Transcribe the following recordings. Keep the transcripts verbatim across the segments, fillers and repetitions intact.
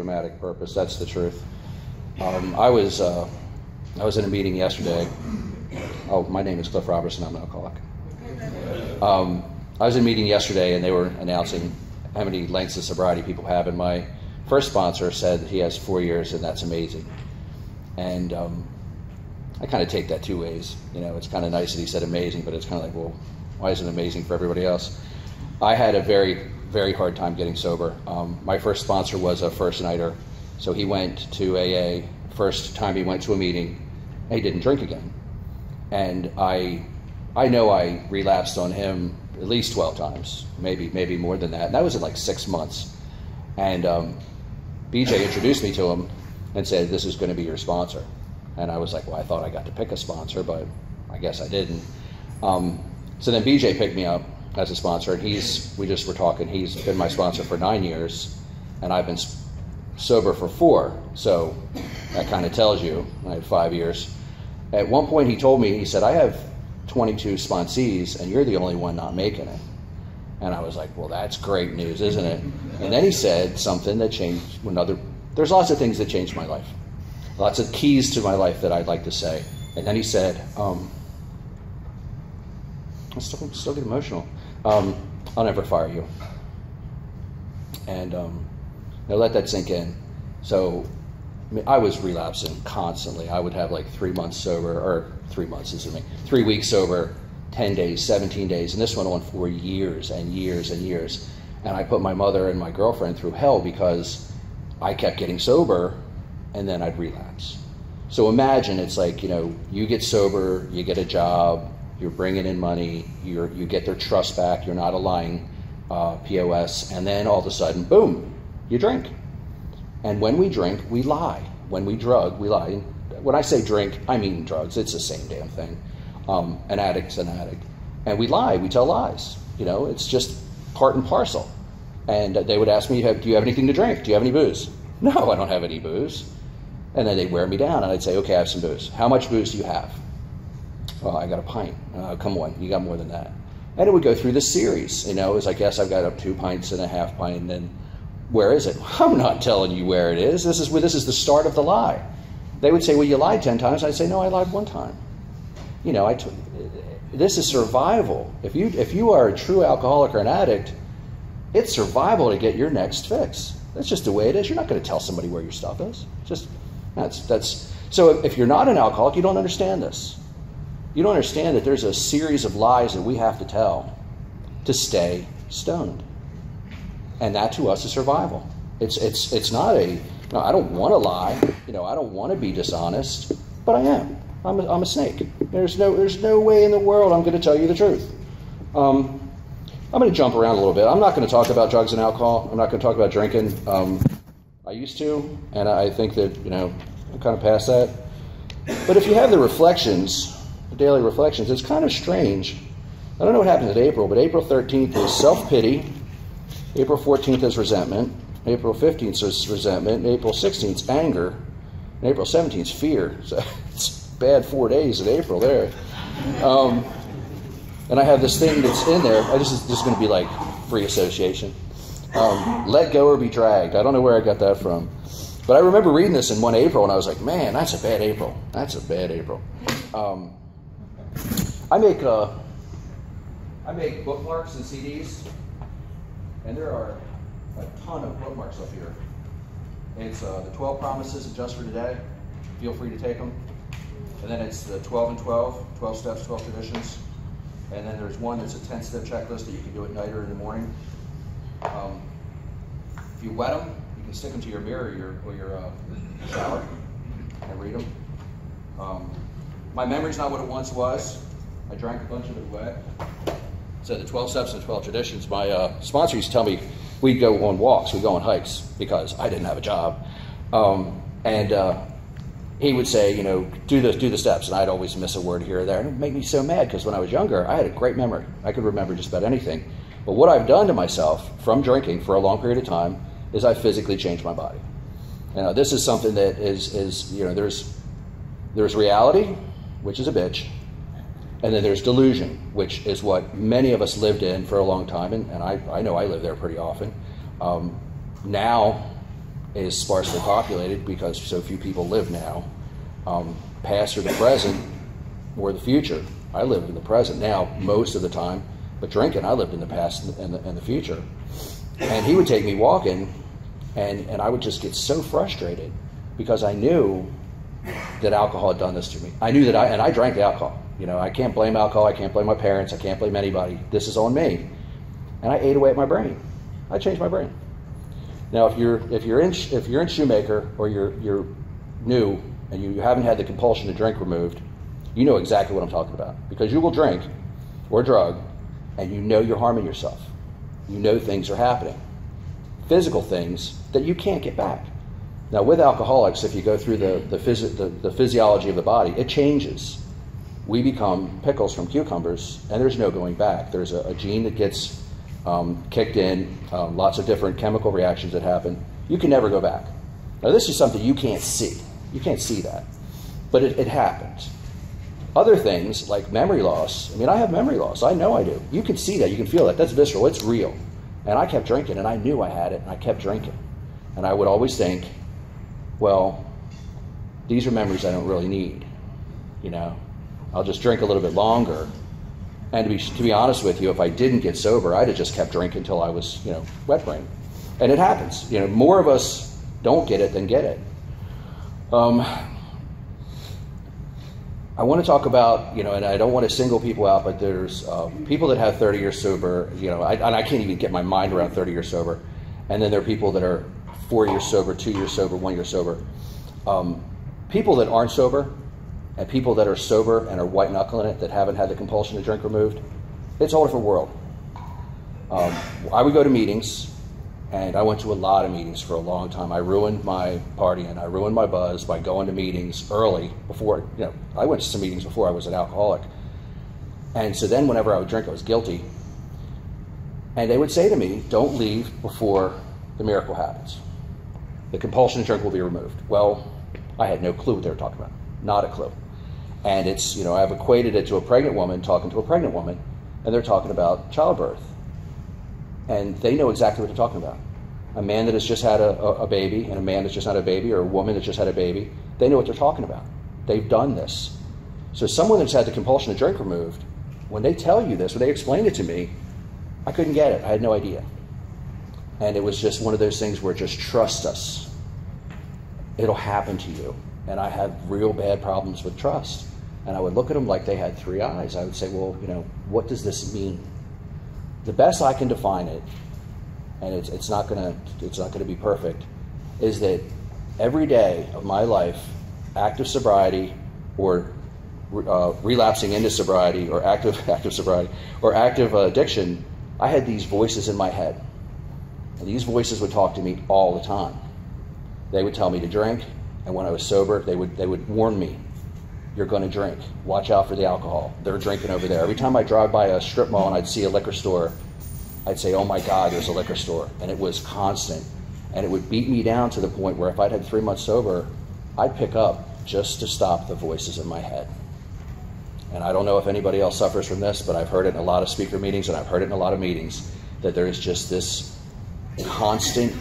dramatic purpose. That's the truth. Um, I was uh, I was in a meeting yesterday. Oh, my name is Cliff Robertson. I'm an alcoholic. Um, I was in a meeting yesterday, and they were announcing how many lengths of sobriety people have. And my first sponsor said he has four years, and that's amazing. And um, I kind of take that two ways. You know, it's kind of nice that he said amazing, but it's kind of like, well, why is it amazing for everybody else? I had a very, very hard time getting sober. Um, my first sponsor was a first-nighter, so he went to A A. First time he went to a meeting, he didn't drink again. And I, I know I relapsed on him at least twelve times, maybe maybe more than that. And that was in like six months. And um, B J introduced me to him and said, this is going to be your sponsor. And I was like, well, I thought I got to pick a sponsor, but I guess I didn't. Um, so then B J picked me up as a sponsor, and he's, we just were talking, he's been my sponsor for nine years, and I've been sober for four, so that kind of tells you, I had five years. At one point he told me, he said, I have twenty-two sponsees, and you're the only one not making it. And I was like, well, that's great news, isn't it? And then he said something that changed another, there's lots of things that changed my life. Lots of keys to my life that I'd like to say. And then he said, um, I'm still, I'm still getting emotional. Um, I'll never fire you. And um, now let that sink in. So I, mean, I was relapsing constantly. I would have like three months sober, or three months, excuse me, three weeks sober, ten days, seventeen days, and this went on for years and years and years. And I put my mother and my girlfriend through hell because I kept getting sober and then I'd relapse. So imagine it's like, you know, you get sober, you get a job, you're bringing in money, you're, you get their trust back, you're not a lying uh, P O S, and then all of a sudden, boom, you drink. And when we drink, we lie. When we drug, we lie. When I say drink, I mean drugs. It's the same damn thing. Um, an addict's an addict. And we lie, we tell lies. You know, it's just part and parcel. And they would ask me, do you have anything to drink? Do you have any booze? No, I don't have any booze. And then they'd wear me down, and I'd say, okay, I have some booze. How much booze do you have? Well, I got a pint. Uh, come on, you got more than that. And it would go through the series. You know, it was like, yes, I've got up two pints and a half pint, and then where is it? I'm not telling you where it is. This is, this is the start of the lie. They would say, well, you lied ten times. I'd say, no, I lied one time. You know, I t this is survival. If you, if you are a true alcoholic or an addict, it's survival to get your next fix. That's just the way it is. You're not going to tell somebody where your stuff is. Just, that's, that's, so if you're not an alcoholic, you don't understand this. You don't understand that there's a series of lies that we have to tell to stay stoned. And that to us is survival. It's, it's, it's not a, no, I don't want to lie. You know, I don't want to be dishonest, but I am. I'm a, I'm a snake. There's no, there's no way in the world I'm going to tell you the truth. Um, I'm going to jump around a little bit. I'm not going to talk about drugs and alcohol. I'm not going to talk about drinking. Um, I used to, and I think that, you know, I'm kind of past that. But if you have the reflections, the daily reflections, it's kind of strange. I don't know what happened in April, but April thirteenth is self-pity. April fourteenth is resentment. April fifteenth is resentment. April sixteenth is anger. And April seventeenth is fear. So it's bad four days in April there. Um, And I have this thing that's in there. I just, this is going to be like free association. Um, let go or be dragged. I don't know where I got that from. But I remember reading this in one April, and I was like, man, that's a bad April. That's a bad April. Um, I make uh, I make bookmarks and C Ds, and there are a ton of bookmarks up here. It's uh, the twelve promises of Just for Today. Feel free to take them. And then it's the twelve and twelve, twelve steps, twelve traditions. And then there's one that's a ten-step checklist that you can do at night or in the morning. Um, if you wet them, you can stick them to your mirror or your, or your uh, shower and read them. Um, my memory's not what it once was. I drank a bunch of it wet. So the twelve steps and twelve traditions, my uh, sponsor used to tell me we'd go on walks, we'd go on hikes because I didn't have a job. Um, and uh, he would say, you know, do the, do the steps, and I'd always miss a word here or there. And it would make me so mad because when I was younger, I had a great memory. I could remember just about anything. But what I've done to myself from drinking for a long period of time is I physically changed my body. You know, this is something that is, is you know, there's, there's reality, which is a bitch, and then there's delusion, which is what many of us lived in for a long time, and, and I, I know I live there pretty often. Um, now, is sparsely populated because so few people live now. Um, past or the present or the future. I live in the present now most of the time, but drinking, I lived in the past and the, and the future. And he would take me walking, and, and I would just get so frustrated because I knew that alcohol had done this to me. I knew that I, and I drank alcohol. You know, I can't blame alcohol. I can't blame my parents. I can't blame anybody. This is on me. And I ate away at my brain. I changed my brain. Now, if you're if you're in if you're in Shoemaker or you're you're new and you haven't had the compulsion to drink removed, you know exactly what I'm talking about, because you will drink or drug, and you know you're harming yourself. You know things are happening, physical things that you can't get back. Now, with alcoholics, if you go through the the, phys the, the physiology of the body, it changes. We become pickles from cucumbers, and there's no going back. There's a, a gene that gets um, kicked in, um, lots of different chemical reactions that happen. You can never go back. Now, this is something you can't see. You can't see that, but it, it happens. Other things like memory loss. I mean, I have memory loss. I know I do. You can see that. You can feel that. That's visceral. It's real. And I kept drinking, and I knew I had it, and I kept drinking. And I would always think, well, these are memories I don't really need. You know, I'll just drink a little bit longer. And to be, to be honest with you, if I didn't get sober, I'd have just kept drinking until I was, you know, wet-brained. And it happens. You know, more of us don't get it than get it. Um, I want to talk about, you know, and I don't want to single people out, but there's uh, people that have thirty years sober, you know, I, and I can't even get my mind around thirty years sober. And then there are people that are four years sober, two years sober, one year sober. Um, people that aren't sober and people that are sober and are white knuckling it, that haven't had the compulsion to drink removed, it's a whole different world. Um, I would go to meetings, and I went to a lot of meetings for a long time. I ruined my partying, I ruined my buzz by going to meetings early before, you know, I went to some meetings before I was an alcoholic. And so then whenever I would drink, I was guilty. And they would say to me, don't leave before the miracle happens. The compulsion to drink will be removed. Well, I had no clue what they were talking about. Not a clue. And it's, you know, I've equated it to a pregnant woman talking to a pregnant woman, and they're talking about childbirth. And they know exactly what they're talking about. A man that has just had a, a, a baby and a man that's just had a baby, or a woman that's just had a baby, they know what they're talking about. They've done this. So someone that's had the compulsion to drink removed, when they tell you this, when they explain it to me, I couldn't get it. I had no idea. And it was just one of those things where just trust us. It'll happen to you. And I had real bad problems with trust. And I would look at them like they had three eyes. I would say, well, you know, what does this mean? The best I can define it, and it's, it's not gonna it's not gonna be perfect, is that every day of my life, active sobriety, or uh, relapsing into sobriety, or active active sobriety, or active uh, addiction, I had these voices in my head, and these voices would talk to me all the time. They would tell me to drink, and when I was sober, they would they would warn me, you're going to drink. Watch out for the alcohol. They're drinking over there. Every time I drive by a strip mall and I'd see a liquor store, I'd say, oh my God, there's a liquor store. And it was constant. And it would beat me down to the point where if I'd had three months sober, I'd pick up just to stop the voices in my head. And I don't know if anybody else suffers from this, but I've heard it in a lot of speaker meetings, and I've heard it in a lot of meetings, that there is just this constant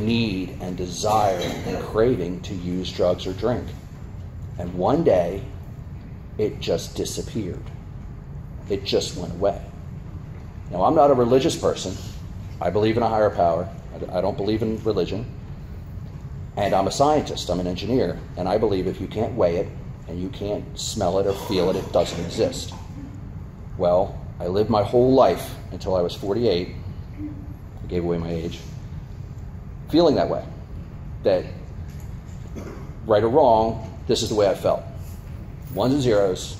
need and desire and craving to use drugs or drink. And one day, it just disappeared. It just went away. Now, I'm not a religious person. I believe in a higher power. I don't believe in religion. And I'm a scientist. I'm an engineer. And I believe if you can't weigh it, and you can't smell it or feel it, it doesn't exist. Well, I lived my whole life until I was forty-eight. I gave away my age. Feeling that way. That, right or wrong, this is the way I felt. Ones and zeros,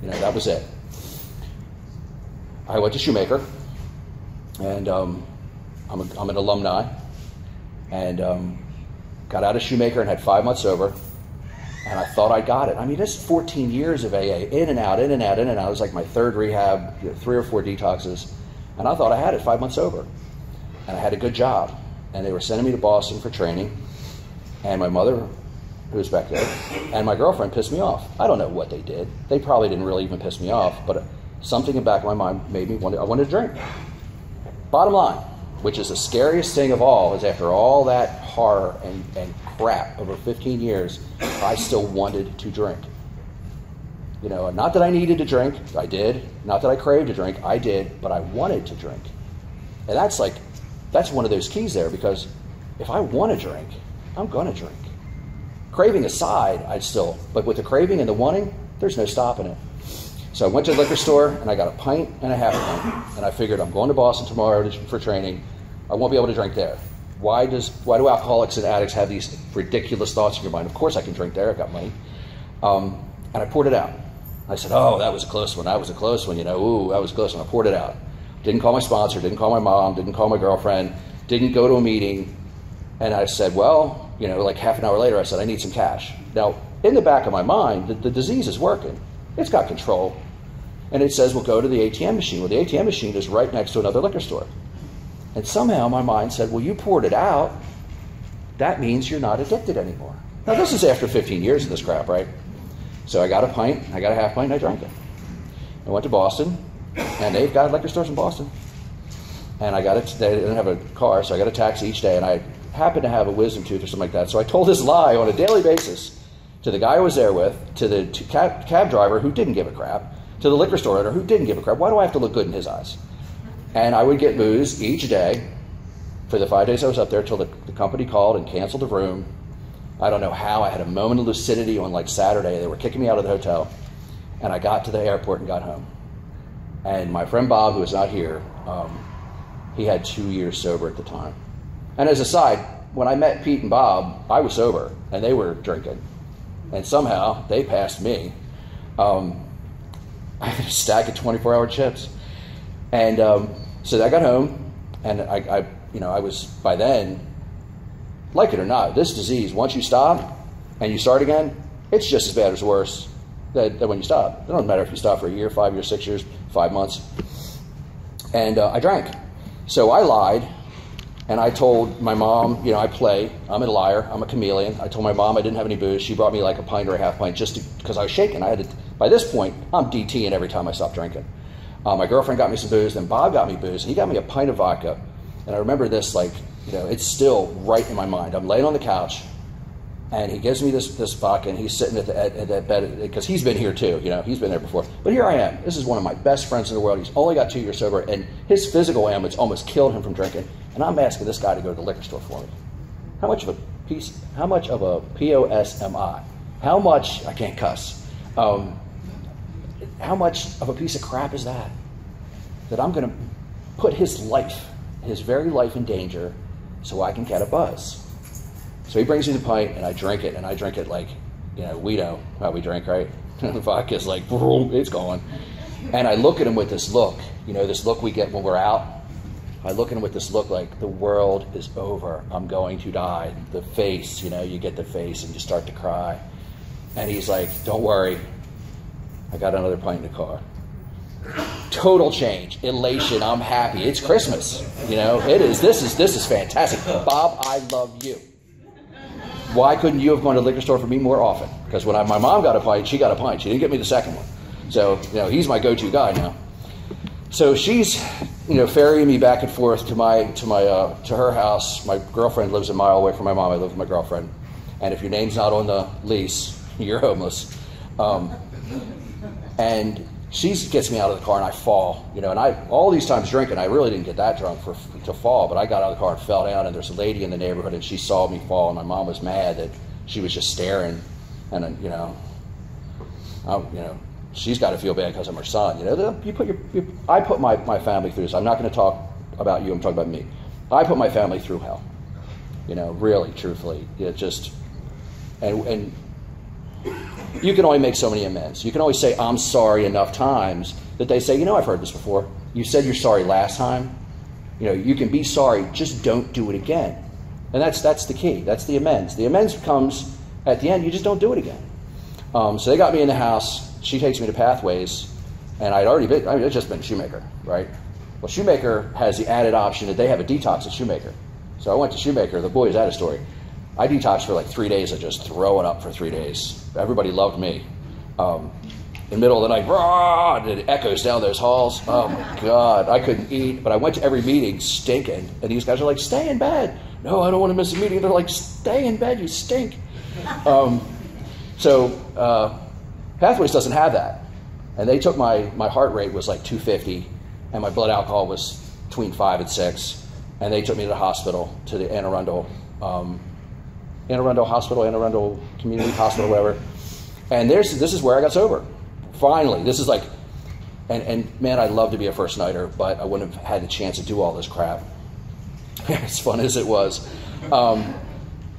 you know, that was it. I went to Shoemaker, and um, I'm, a, I'm an alumni, and um, got out of Shoemaker and had five months sober, and I thought I got it. I mean, this is fourteen years of A A, in and out, in and out, in and out. It was like my third rehab, you know, three or four detoxes, and I thought I had it five months sober. And I had a good job, and they were sending me to Boston for training, and my mother, who's back there, and my girlfriend pissed me off. I don't know what they did. They probably didn't really even piss me off, but something in the back of my mind made me want to, I wanted to drink. Bottom line, which is the scariest thing of all, is after all that horror and, and crap over fifteen years, I still wanted to drink. You know, not that I needed to drink, I did. Not that I craved to drink, I did, but I wanted to drink. And that's like, that's one of those keys there, because if I want to drink, I'm going to drink. Craving aside, I'd still, but with the craving and the wanting, there's no stopping it. So I went to the liquor store and I got a pint and a half pint, and I figured I'm going to Boston tomorrow for training. I won't be able to drink there. Why does why do alcoholics and addicts have these ridiculous thoughts in your mind? Of course I can drink there. I've got money. Um, and I poured it out. I said, oh, that was a close one. That was a close one. You know, ooh, that was a close one. I poured it out. Didn't call my sponsor. Didn't call my mom. Didn't call my girlfriend. Didn't go to a meeting. And I said, well, you know, like half an hour later, I said, I need some cash. Now, in the back of my mind, the, the disease is working. It's got control. And it says, well, go to the A T M machine. Well, the A T M machine is right next to another liquor store. And somehow my mind said, well, you poured it out. That means you're not addicted anymore. Now, this is after fifteen years of this crap, right? So I got a pint, I got a half pint, and I drank it. I went to Boston, and they've got liquor stores in Boston. And I got it, they didn't have a car, so I got a taxi each day, and I happened to have a wisdom tooth or something like that. So I told this lie on a daily basis to the guy I was there with, to the to cab, cab driver who didn't give a crap, to the liquor store owner who didn't give a crap. Why do I have to look good in his eyes? And I would get booze each day for the five days I was up there till the, the company called and canceled the room. I don't know how. I had a moment of lucidity on like Saturday. They were kicking me out of the hotel, and I got to the airport and got home. And my friend Bob, who is not here, um, he had two years sober at the time. And as a side, when I met Pete and Bob, I was sober, and they were drinking. And somehow, they passed me. Um, I had a stack of twenty-four hour chips. And um, so I got home, and I, I, you know, I was, by then, like it or not, this disease, once you stop and you start again, it's just as bad or worse than, than when you stop. It doesn't matter if you stop for a year, five years, six years, five months. And uh, I drank. So I lied. And I told my mom, you know, I play. I'm a liar. I'm a chameleon. I told my mom I didn't have any booze. She brought me like a pint or a half pint just because I was shaking. I had to, by this point, I'm DTing every time I stopped drinking. Uh, my girlfriend got me some booze. Then Bob got me booze. And he got me a pint of vodka. And I remember this, like, you know, it's still right in my mind. I'm laying on the couch, and he gives me this this vodka, and he's sitting at the at, at that bed because he's been here too. You know, he's been there before. But here I am. This is one of my best friends in the world. He's only got two years sober, and his physical ailments almost killed him from drinking. And I'm asking this guy to go to the liquor store for me. How much of a piece, how much of a P O S am I? How much, I can't cuss, um, how much of a piece of crap is that? That I'm gonna put his life, his very life in danger so I can get a buzz. So he brings me the pint and I drink it, and I drink it like, you know, we know how we drink, right? Vodka's like, it's gone. And I look at him with this look, you know, this look we get when we're out. I look at him with this look like, the world is over, I'm going to die. The face, you know, you get the face and you start to cry. And he's like, don't worry, I got another pint in the car. Total change, elation, I'm happy, it's Christmas. You know, it is, this is, this is fantastic. Bob, I love you. Why couldn't you have gone to the liquor store for me more often? Because when I, my mom got a pint, she got a pint, she didn't get me the second one. So, you know, he's my go-to guy now. So she's, you know, ferrying me back and forth to my to my uh, to her house. My girlfriend lives a mile away from my mom. I live with my girlfriend, and if your name's not on the lease, you're homeless. Um, and she gets me out of the car, and I fall. You know, and I all these times drinking, I really didn't get that drunk for to fall, but I got out of the car and fell down. And there's a lady in the neighborhood, and she saw me fall, and my mom was mad that she was just staring, and uh, you know, I, you know. She's got to feel bad because I'm her son. You know, you put your, you, I put my, my family through this. I'm not going to talk about you. I'm talking about me. I put my family through hell. You know, really, truthfully, it just, and and you can only make so many amends. You can always say I'm sorry enough times that they say, you know, I've heard this before. You said you're sorry last time. You know, you can be sorry, just don't do it again. And that's that's the key. That's the amends. The amends comes at the end. You just don't do it again. Um, so they got me in the house. She takes me to Pathways, and I'd already been, I mean, it's just been Shoemaker, right? Well, Shoemaker has the added option that they have a detox at Shoemaker. So I went to Shoemaker, the boys had a story. I detoxed for like three days, I just throw it up for three days. Everybody loved me. Um, in the middle of the night, rah, and it echoes down those halls. Oh my God, I couldn't eat, but I went to every meeting stinking. And these guys are like, stay in bed. No, I don't want to miss a meeting. They're like, stay in bed, you stink. Um, so uh, Pathways doesn't have that. And they took my, my heart rate was like two fifty, and my blood alcohol was between five and six. And they took me to the hospital, to the Anne Arundel, um, Anne Arundel Hospital, Anne Arundel Community Hospital, whatever. And there's, this is where I got sober. Finally, this is like, and, and man, I'd love to be a first nighter, but I wouldn't have had the chance to do all this crap, as fun as it was. Um,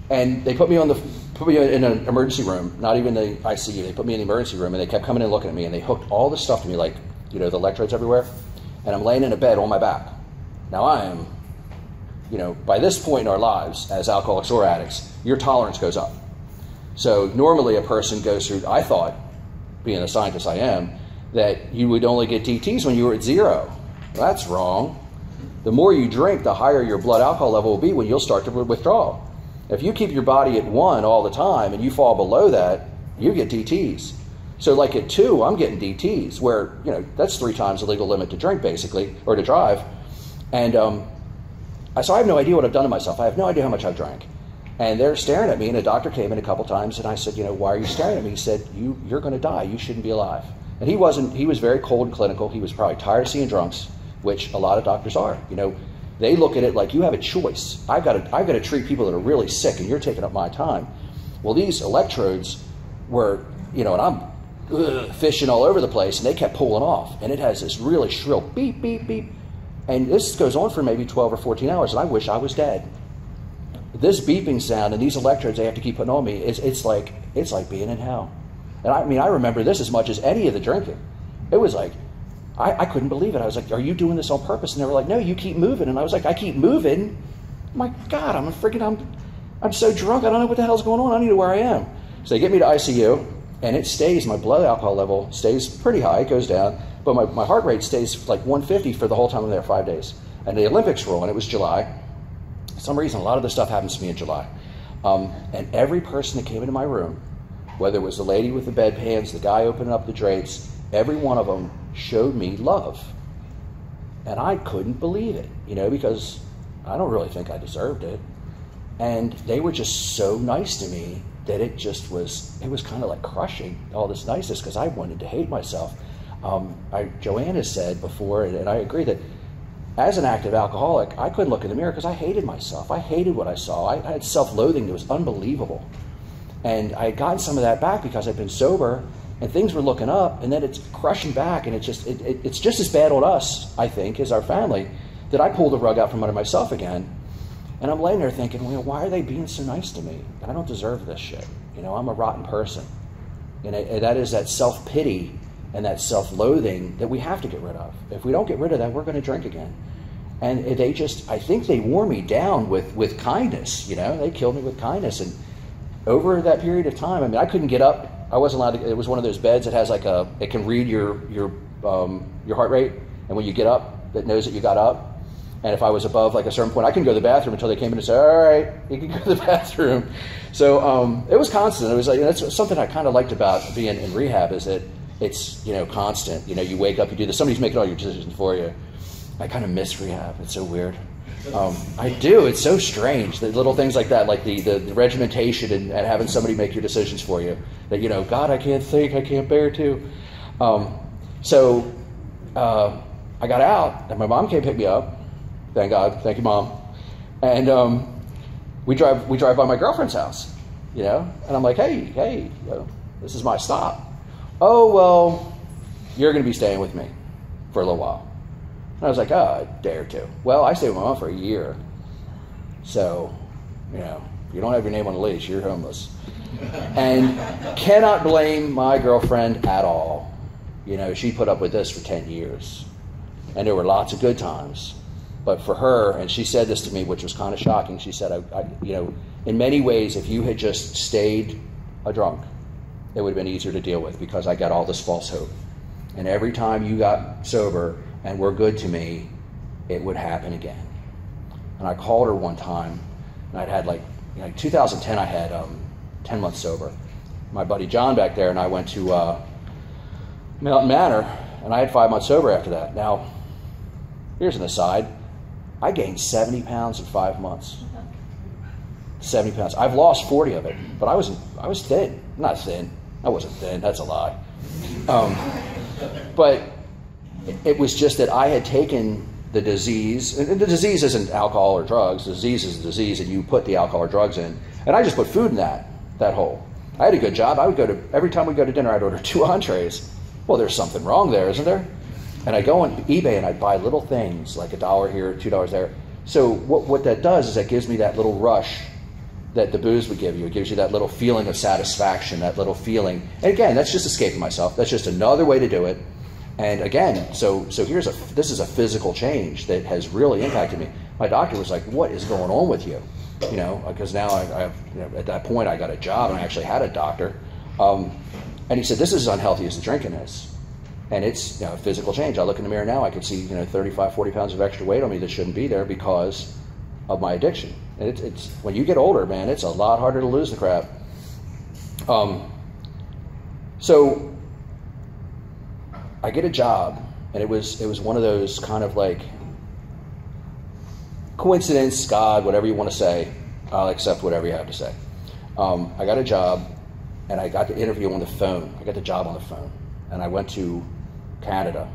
and they put me on the, put me in an emergency room, not even the I C U. They put me in the emergency room, and they kept coming and looking at me, and they hooked all this stuff to me, like, you know, the electrodes everywhere. And I'm laying in a bed on my back. Now I am, you know, by this point in our lives as alcoholics or addicts, your tolerance goes up. So normally a person goes through, I thought, being a scientist I am, that you would only get D Ts when you were at zero. Well, that's wrong. The more you drink, the higher your blood alcohol level will be when you'll start to withdraw. If you keep your body at one all the time and you fall below that, you get D Ts. So like at two, I'm getting D Ts, where, you know, that's three times the legal limit to drink, basically, or to drive. And um, so I have no idea what I've done to myself. I have no idea how much I've drank. And they're staring at me, and a doctor came in a couple times, and I said, you know, why are you staring at me? He said, you, you're going to die. You shouldn't be alive. And he wasn't, he was very cold and clinical. He was probably tired of seeing drunks, which a lot of doctors are. You know, they look at it like you have a choice. I've got to, I've got to treat people that are really sick, and you're taking up my time. Well, these electrodes were, you know, and I'm ugh, fishing all over the place, and they kept pulling off. And it has this really shrill beep, beep, beep. And this goes on for maybe twelve or fourteen hours, and I wish I was dead. This beeping sound and these electrodes they have to keep putting on me, it's, it's, like, it's like being in hell. And I mean, I remember this as much as any of the drinking. It was like, I, I couldn't believe it. I was like, are you doing this on purpose? And they were like, no, you keep moving. And I was like, I keep moving? My God, I'm a freaking, I'm, I'm so drunk, I don't know what the hell's going on. I need to know where I am. So they get me to I C U, and it stays, my blood alcohol level stays pretty high, it goes down, but my, my heart rate stays like one fifty for the whole time I'm there, five days. And the Olympics were on, it was July. For some reason, a lot of this stuff happens to me in July. Um, and every person that came into my room, whether it was the lady with the bedpans, the guy opening up the drapes, every one of them showed me love. And I couldn't believe it, you know, because I don't really think I deserved it. And they were just so nice to me that it just was, it was kind of like crushing, all this niceness, because I wanted to hate myself. Um, I, Joanne has said before, and, and I agree that as an active alcoholic, I couldn't look in the mirror because I hated myself. I hated what I saw. I, I had self-loathing that was unbelievable. And I had gotten some of that back because I'd been sober and things were looking up, and then it's crushing back, and it's just, it, it, it's just as bad on us, I think, as our family, that I pulled the rug out from under myself again. And I'm laying there thinking, well, why are they being so nice to me? I don't deserve this shit. You know, I'm a rotten person. And, it, and that is that self-pity and that self-loathing that we have to get rid of. If we don't get rid of that, we're going to drink again. And they just, I think they wore me down with, with kindness, you know? They killed me with kindness. And over that period of time, I mean, I couldn't get up. I wasn't allowed to, it was one of those beds that has like a, it can read your, your, um, your heart rate. And when you get up, it knows that you got up. And if I was above like a certain point, I couldn't go to the bathroom until they came in and said, all right, you can go to the bathroom. So um, it was constant. It was like, you know, that's something I kind of liked about being in rehab, is that it's, you know, constant. You know, you wake up, you do this, somebody's making all your decisions for you. I kind of miss rehab. It's so weird. Um, I do. It's so strange. The little things like that, like the, the, the regimentation and, and having somebody make your decisions for you. That, you know, God, I can't think. I can't bear to. Um, so uh, I got out, and my mom came pick me up. Thank God. Thank you, Mom. And um, we drive we drive by my girlfriend's house, you know. And I'm like, hey, hey, you know, this is my stop. Oh, well, you're going to be staying with me for a little while. And I was like, oh, a day or two. Well, I stayed with my mom for a year. So, you know, if you don't have your name on the leash, you're homeless. And cannot blame my girlfriend at all. You know, she put up with this for ten years. And there were lots of good times. But for her, and she said this to me, which was kind of shocking. She said, I, I, you know, in many ways, if you had just stayed a drunk, it would have been easier to deal with, because I got all this false hope. And every time you got sober and were good to me, it would happen again. And I called her one time, and I'd had like, you know, two thousand ten, I had um, ten months sober. My buddy John back there and I went to uh, Mountain Manor, and I had five months sober after that. Now, here's an aside. I gained seventy pounds in five months. seventy pounds. I've lost forty of it, but I was I was thin. Not thin. I wasn't thin. That's a lie. Um, but it was just that I had taken the disease, and the disease isn't alcohol or drugs. The disease is the disease, and you put the alcohol or drugs in. And I just put food in that, that hole. I had a good job. I would go to, every time we'd go to dinner, I'd order two entrees. Well, there's something wrong there, isn't there? And I go on eBay and I buy little things, like a dollar here, two dollars there. So what, what that does is that gives me that little rush that the booze would give you. It gives you that little feeling of satisfaction, that little feeling. And again, that's just escaping myself. That's just another way to do it. And again, so so here's a, this is a physical change that has really impacted me. My doctor was like, "What is going on with you?" You know, because now I, I you know, at that point I got a job and I actually had a doctor. Um, and he said, "This is as unhealthy as the drinking is." And it's, you know, a physical change. I look in the mirror now, I can see, you know, thirty-five, forty pounds of extra weight on me that shouldn't be there because of my addiction. And it, it's, when you get older, man, it's a lot harder to lose the crap. Um, so I get a job, and it was, it was one of those kind of like coincidence, God, whatever you want to say, I'll accept whatever you have to say. Um, I got a job, and I got the interview on the phone. I got the job on the phone. And I went to Canada,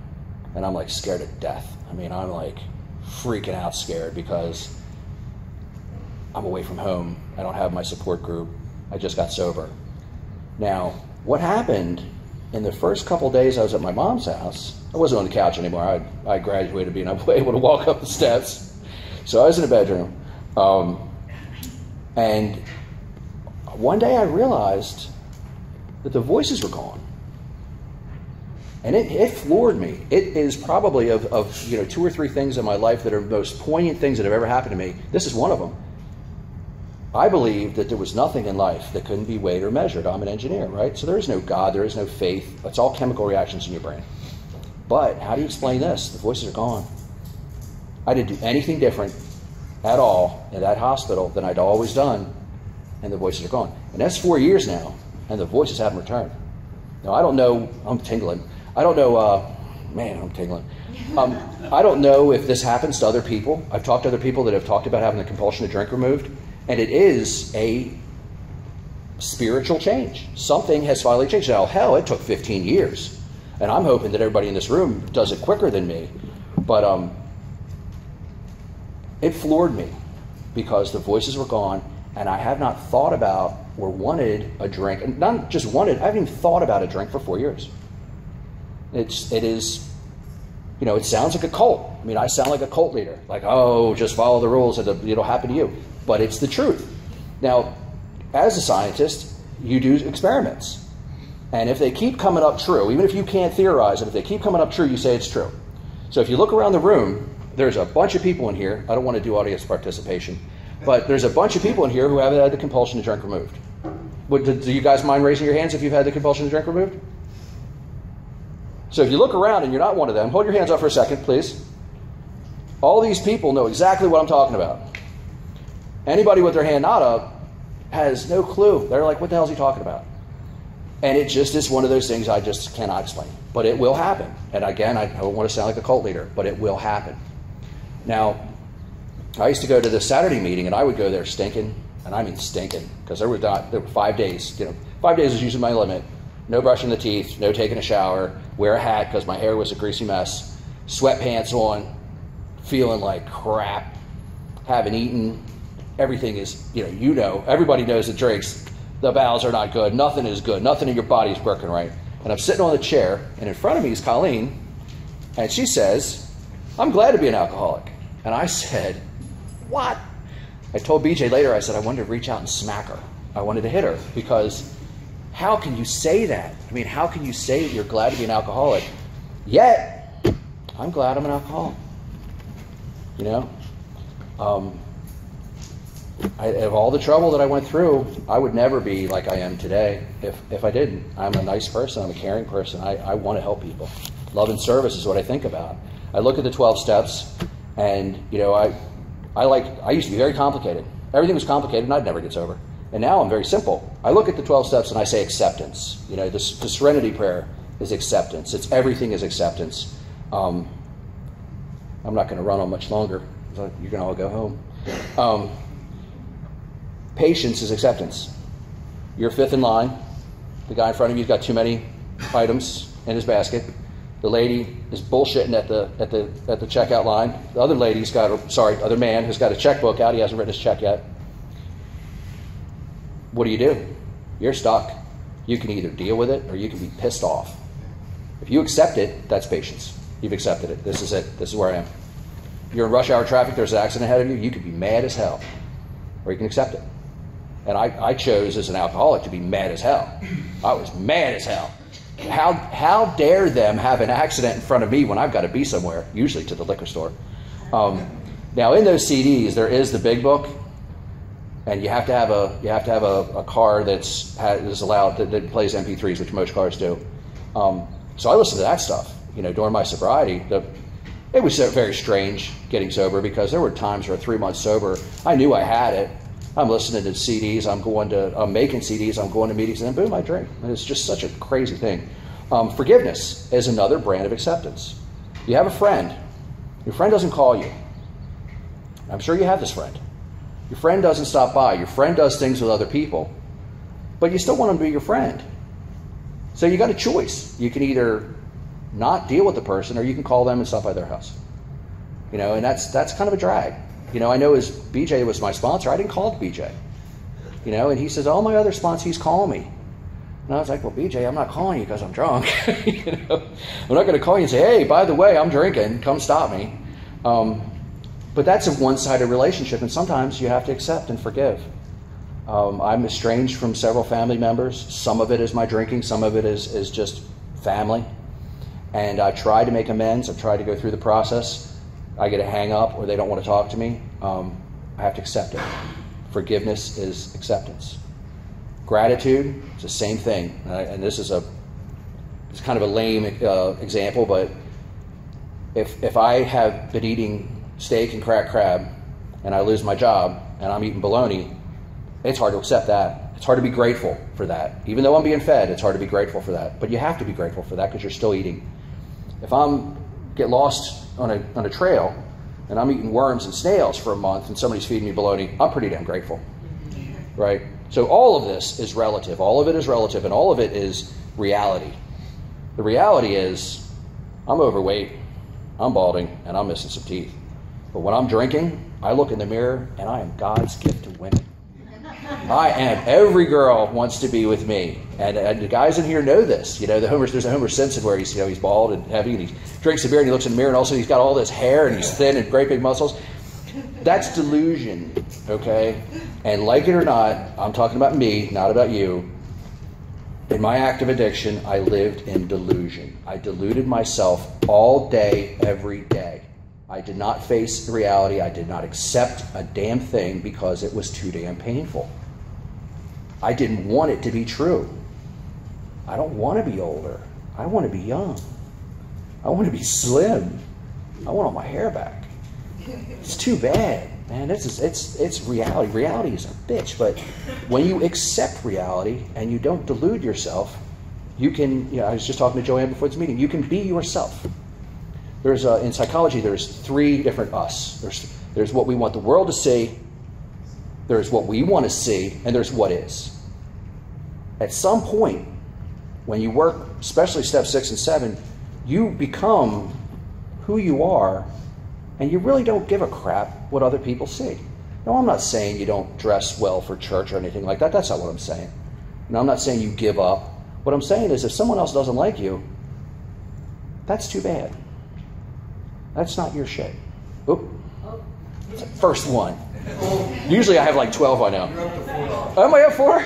and I'm like scared to death. I mean, I'm like freaking out scared because I'm away from home. I don't have my support group. I just got sober. Now, what happened in the first couple of days I was at my mom's house, I wasn't on the couch anymore. I, I graduated being able to walk up the steps. So I was in the bedroom. Um, and one day I realized that the voices were gone. And it, it floored me. It is probably of, of you know, two or three things in my life that are the most poignant things that have ever happened to me. This is one of them. I believed that there was nothing in life that couldn't be weighed or measured. I'm an engineer, right? So there is no God. There is no faith. It's all chemical reactions in your brain. But how do you explain this? The voices are gone. I didn't do anything different at all in that hospital than I'd always done, and the voices are gone. And that's four years now, and the voices haven't returned. Now, I don't know. I'm tingling. I don't know, uh, man, I'm tingling. Um, I don't know if this happens to other people. I've talked to other people that have talked about having the compulsion to drink removed, and it is a spiritual change. Something has finally changed. Now, hell, it took fifteen years, and I'm hoping that everybody in this room does it quicker than me, but um, it floored me because the voices were gone, and I have not thought about or wanted a drink, and not just wanted, I haven't even thought about a drink for four years. It's, it is, you know, it sounds like a cult. I mean, I sound like a cult leader. Like, oh, just follow the rules and it'll happen to you. But it's the truth. Now, as a scientist, you do experiments. And if they keep coming up true, even if you can't theorize it, if they keep coming up true, you say it's true. So if you look around the room, there's a bunch of people in here. I don't want to do audience participation. But there's a bunch of people in here who haven't had the compulsion to drink removed. Would, do you guys mind raising your hands if you've had the compulsion to drink removed? So if you look around and you're not one of them, hold your hands up for a second, please. All these people know exactly what I'm talking about. Anybody with their hand not up has no clue. They're like, what the hell is he talking about? And it just is one of those things I just cannot explain. But it will happen. And again, I don't want to sound like a cult leader, but it will happen. Now, I used to go to the Saturday meeting, and I would go there stinking. And I mean stinking, because there were, not, there were five days. You know, five days is usually my limit. No brushing the teeth, no taking a shower, wear a hat because my hair was a greasy mess, sweatpants on, feeling like crap, haven't eaten, everything is, you know, you know, everybody knows the drinks, the bowels are not good, nothing is good, nothing in your body is working right. And I'm sitting on the chair, and in front of me is Colleen, and she says, I'm glad to be an alcoholic. And I said, what? I told B J later, I said, I wanted to reach out and smack her. I wanted to hit her because how can you say that? I mean, how can you say that you're glad to be an alcoholic? Yet, I'm glad I'm an alcoholic. You know? Um, I, of all the trouble that I went through, I would never be like I am today if, if I didn't. I'm a nice person. I'm a caring person. I, I want to help people. Love and service is what I think about. I look at the twelve steps, and, you know, I, I, like, I used to be very complicated. Everything was complicated, and I'd never get sober. And now I'm very simple. I look at the twelve steps and I say acceptance. You know, this, the serenity prayer, is acceptance. It's everything is acceptance. Um, I'm not going to run on much longer. So you're going to all go home. Um, patience is acceptance. You're fifth in line. The guy in front of you's got too many items in his basket. The lady is bullshitting at the at the at the checkout line. The other lady's got a, sorry, other man has got a checkbook out. He hasn't written his check yet. What do you do? You're stuck. You can either deal with it or you can be pissed off. If you accept it, that's patience. You've accepted it. This is it. This is where I am. You're in rush hour traffic. There's an accident ahead of you. You could be mad as hell, or you can accept it. And I, I chose as an alcoholic to be mad as hell. I was mad as hell. How how dare them have an accident in front of me when I've got to be somewhere, usually to the liquor store. Um, now in those C Ds, there is the big book, and you have to have a you have to have a, a car that's is allowed that, that plays M P threes, which most cars do. Um, so I listened to that stuff, you know, during my sobriety. The, it was very strange getting sober because there were times where three months sober, I knew I had it. I'm listening to C Ds, I'm going to, I'm making C Ds, I'm going to meetings, and then boom, I drink. And it's just such a crazy thing. Um, forgiveness is another brand of acceptance. You have a friend. Your friend doesn't call you. I'm sure you have this friend. Your friend doesn't stop by. Your friend does things with other people, but you still want them to be your friend. So you got a choice. You can either not deal with the person, or you can call them and stop by their house. You know, and that's that's kind of a drag. You know, I know his B J was my sponsor. I didn't call B J. You know, and he says, all my other sponsees call me. And I was like, well, B J, I'm not calling you because I'm drunk. You know, I'm not going to call you and say, hey, by the way, I'm drinking. Come stop me. Um, but that's a one-sided relationship, and sometimes you have to accept and forgive. Um, I'm estranged from several family members. Some of it is my drinking. Some of it is, is just family. And I've tried to make amends. I've tried to go through the process. I get a hang up or they don't want to talk to me, um, I have to accept it. Forgiveness is acceptance. Gratitude is the same thing. And, I, and this is a, it's kind of a lame uh, example, but if, if I have been eating steak and cracked crab and I lose my job and I'm eating bologna, it's hard to accept that. It's hard to be grateful for that. Even though I'm being fed, it's hard to be grateful for that. But you have to be grateful for that because you're still eating. If I'm get lost on a, on a trail and I'm eating worms and snails for a month and somebody's feeding me bologna, I'm pretty damn grateful, right? So all of this is relative. All of it is relative and all of it is reality. The reality is I'm overweight, I'm balding, and I'm missing some teeth. But when I'm drinking, I look in the mirror and I am God's gift to women. I am. Every girl wants to be with me. And, and the guys in here know this. You know, the Homer, there's a Homer Simpson where he's, you know, he's bald and heavy and he drinks a beer and he looks in the mirror and all of a sudden he's got all this hair and he's thin and great big muscles. That's delusion, okay? And like it or not, I'm talking about me, not about you. In my act of addiction, I lived in delusion. I deluded myself all day, every day. I did not face the reality. I did not accept a damn thing because it was too damn painful. I didn't want it to be true. I don't want to be older. I want to be young. I want to be slim. I want all my hair back. It's too bad, man. This is, it's, it's reality. Reality is a bitch, but when you accept reality and you don't delude yourself, you can, you know, I was just talking to Joanne before this meeting, you can be yourself. There's a, in psychology, there's three different us. There's, there's what we want the world to see, there's what we want to see, and there's what is. At some point, when you work, especially step six and seven, you become who you are, and you really don't give a crap what other people see. Now, I'm not saying you don't dress well for church or anything like that. That's not what I'm saying. And I'm not saying you give up. What I'm saying is if someone else doesn't like you, that's too bad. That's not your shit. Oop. First one. Usually I have like twelve by now. Am I up four?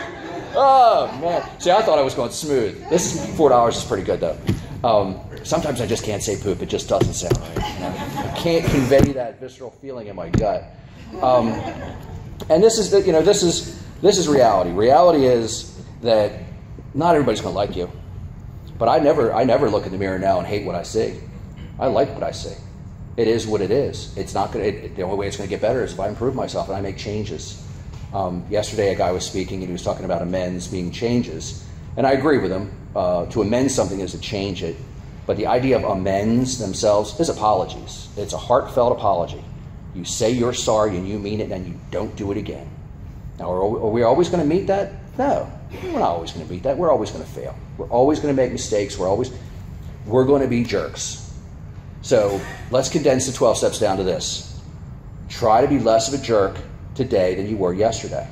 Oh, man. See, I thought I was going smooth. This is, four dollars is pretty good, though. Um, sometimes I just can't say poop. It just doesn't sound right. I can't convey that visceral feeling in my gut. Um, and this is, the, you know, this is, this is reality. Reality is that not everybody's going to like you. But I never, I never look in the mirror now and hate what I see. I like what I see. It is what it is. It's not gonna, it, the only way it's going to get better is if I improve myself and I make changes. Um, yesterday, a guy was speaking and he was talking about amends being changes, and I agree with him. uh, to amend something is to change it. But the idea of amends themselves is apologies. It's a heartfelt apology. You say you're sorry and you mean it, and you don't do it again. Now, are we always going to meet that? No, we're not always going to meet that. We're always going to fail. We're always going to make mistakes. We're always, we're going to be jerks. So let's condense the twelve steps down to this. Try to be less of a jerk today than you were yesterday.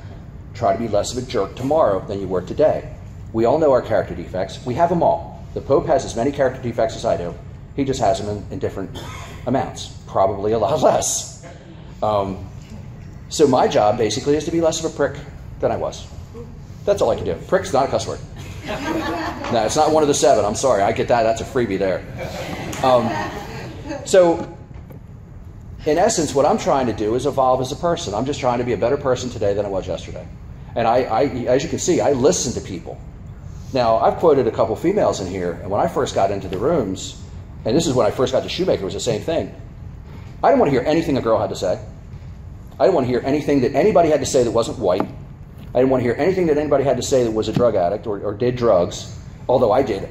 Try to be less of a jerk tomorrow than you were today. We all know our character defects. We have them all. The Pope has as many character defects as I do. He just has them in, in different amounts, probably a lot less. Um, so my job basically is to be less of a prick than I was. That's all I can do. Prick's not a cuss word. No, it's not one of the seven. I'm sorry. I get that. That's a freebie there. Um, so in essence, what I'm trying to do is evolve as a person. I'm just trying to be a better person today than I was yesterday. And I, I as you can see, I listen to people. Now, I've quoted a couple females in here, and when I first got into the rooms, and this is when I first got to Shoemaker, it was the same thing. I didn't want to hear anything a girl had to say. I didn't want to hear anything that anybody had to say that wasn't white. I didn't want to hear anything that anybody had to say that was a drug addict or, or did drugs, although I did a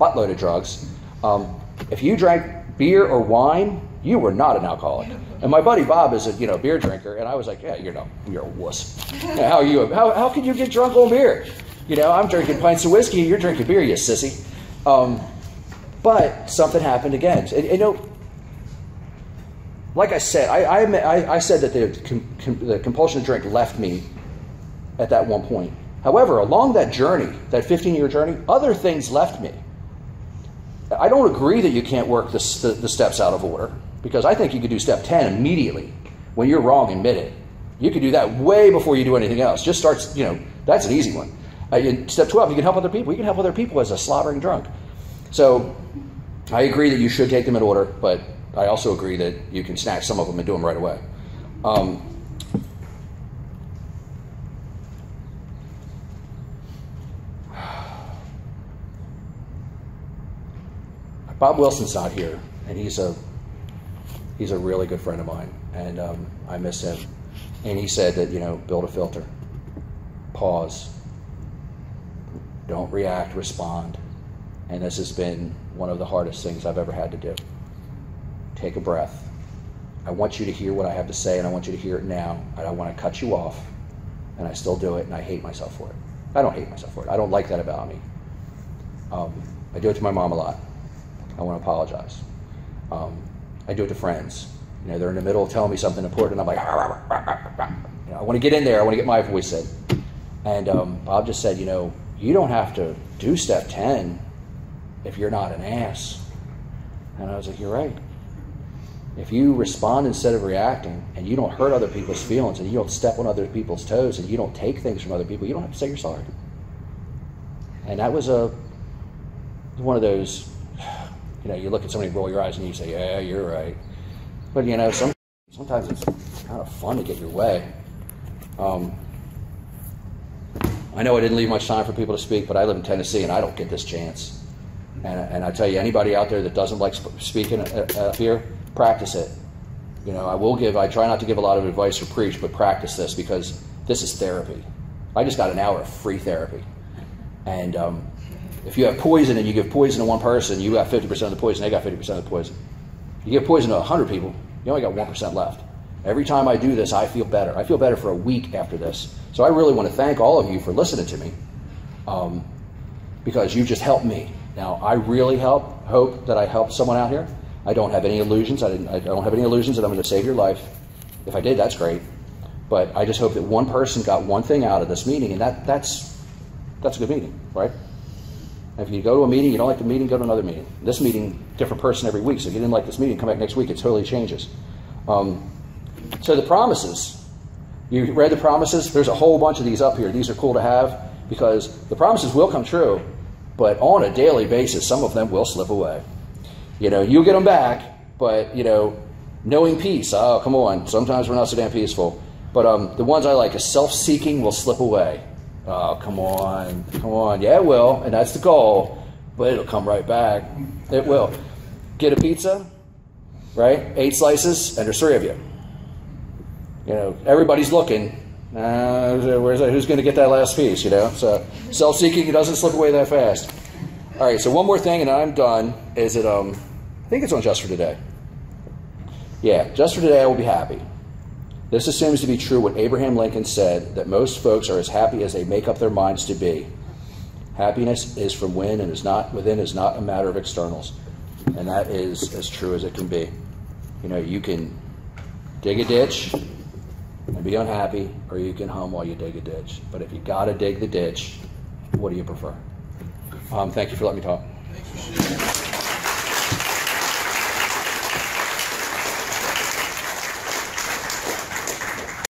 buttload of drugs. Um, if you drank beer or wine, you were not an alcoholic. And my buddy Bob is a you know beer drinker, and I was like, yeah, you know, you're a wuss. How are you? How how can you get drunk on beer? You know, I'm drinking pints of whiskey, you're drinking beer, you sissy. Um, but something happened again. And, you know, like I said, I I, I said that the, com, com, the compulsion to drink left me at that one point. However, along that journey, that fifteen-year journey, other things left me. I don't agree that you can't work the, the, the steps out of order, because I think you could do step ten immediately. When you're wrong, admit it. You could do that way before you do anything else. Just start, you know, that's an easy one. Uh, in step twelve, you can help other people. You can help other people as a slobbering drunk. So I agree that you should take them in order, but I also agree that you can snatch some of them and do them right away. Um, Bob Wilson's not here, and he's a he's a really good friend of mine, and um, I miss him. And he said that, you know, build a filter, pause, don't react, respond. And this has been one of the hardest things I've ever had to do. Take a breath. I want you to hear what I have to say, and I want you to hear it now. I don't want to cut you off, and I still do it, and I hate myself for it. I don't hate myself for it. I don't like that about me. Um, I do it to my mom a lot. I want to apologize. Um, I do it to friends. You know, they're in the middle of telling me something important, and I'm like, rah, rah, rah, rah. You know, I want to get in there. I want to get my voice in. And um, Bob just said, you know, you don't have to do step ten if you're not an ass. And I was like, you're right. If you respond instead of reacting, and you don't hurt other people's feelings, and you don't step on other people's toes, and you don't take things from other people, you don't have to say you're sorry. And that was a one of those. You know, you look at somebody, roll your eyes, and you say, yeah, you're right. But, you know, some, sometimes it's kind of fun to get your way. Um, I know I didn't leave much time for people to speak, but I live in Tennessee, and I don't get this chance. And, and I tell you, anybody out there that doesn't like sp speaking up here, practice it. You know, I will give, I try not to give a lot of advice or preach, but practice this, because this is therapy. I just got an hour of free therapy. And, um... if you have poison and you give poison to one person, you got fifty percent of the poison, they got fifty percent of the poison. You give poison to one hundred people, you only got one percent left. Every time I do this, I feel better. I feel better for a week after this. So I really want to thank all of you for listening to me, um, because you just helped me. Now, I really help, hope that I helped someone out here. I don't have any illusions. I, didn't, I don't have any illusions that I'm going to save your life. If I did, that's great. But I just hope that one person got one thing out of this meeting, and that, that's, that's a good meeting, right? If you go to a meeting, you don't like the meeting, go to another meeting. This meeting, different person every week. So if you didn't like this meeting, come back next week. It totally changes. Um, so the promises. You read the promises? There's a whole bunch of these up here. These are cool to have, because the promises will come true, but on a daily basis, some of them will slip away. You know, you'll get them back, but, you know, knowing peace. Oh, come on. Sometimes we're not so damn peaceful. But um, the ones I like is self-seeking will slip away. Oh, come on, come on. Yeah, it will, and that's the goal, but it'll come right back. It will. Get a pizza, right? Eight slices, and there's three of you. You know, everybody's looking. Uh, where's that? Who's going to get that last piece, you know? So self-seeking, it doesn't slip away that fast. All right, so one more thing, and I'm done. Is it, um, I think it's on Just for Today. Yeah, Just for Today, I will be happy. This assumes to be true what Abraham Lincoln said, that most folks are as happy as they make up their minds to be. Happiness is from within and is not within is not a matter of externals. And that is as true as it can be. You know, you can dig a ditch and be unhappy, or you can hum while you dig a ditch. But if you gotta dig the ditch, what do you prefer? Um, thank you for letting me talk.